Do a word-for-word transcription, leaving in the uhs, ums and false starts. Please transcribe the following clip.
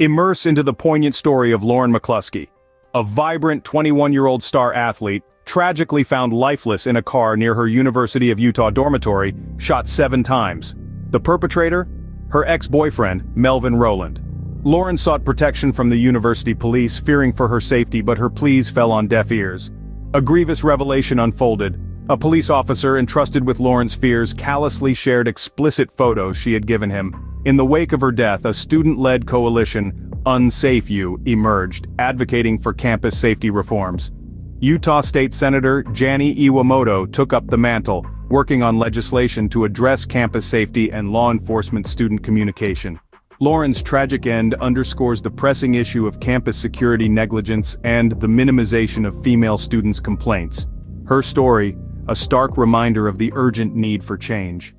Immerse into the poignant story of Lauren McCluskey, a vibrant twenty-one-year-old star athlete tragically found lifeless in a car near her University of Utah dormitory, shot seven times. The perpetrator? Her ex-boyfriend, Melvin Rowland. Lauren sought protection from the university police, fearing for her safety, but her pleas fell on deaf ears. A grievous revelation unfolded. A police officer entrusted with Lauren's fears callously shared explicit photos she had given him. In the wake of her death, a student-led coalition, Unsafe U, emerged, advocating for campus safety reforms. Utah State Senator Janie Iwamoto took up the mantle, working on legislation to address campus safety and law enforcement student communication. Lauren's tragic end underscores the pressing issue of campus security negligence and the minimization of female students' complaints. Her story, a stark reminder of the urgent need for change.